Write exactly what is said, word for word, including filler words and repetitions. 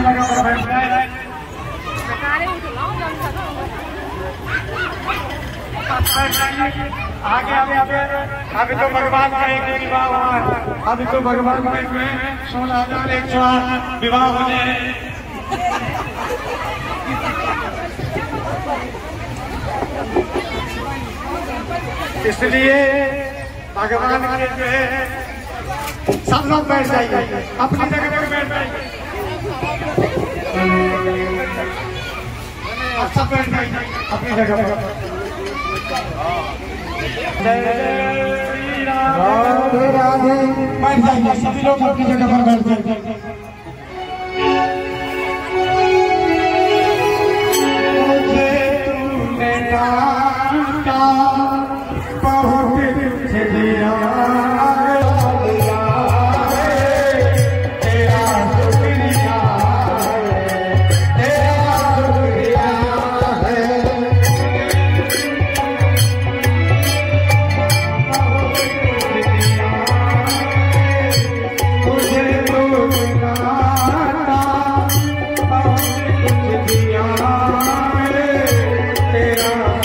आगे आगे आगे अभी तो भगवान का एक विवाह हुआ है। अभी तो भगवान का एक सोलह हजार एक सौ आठ विवाह होने हैं। इसलिए भगवान के जो है सब लोग बैठ जाइए, अपनी जगह पर बैठ जाइए, सब बैठ जाइए अपनी जगह पर। राधे राधे, बैठ जाइए सभी लोग अपनी जगह पर बैठ जाइए।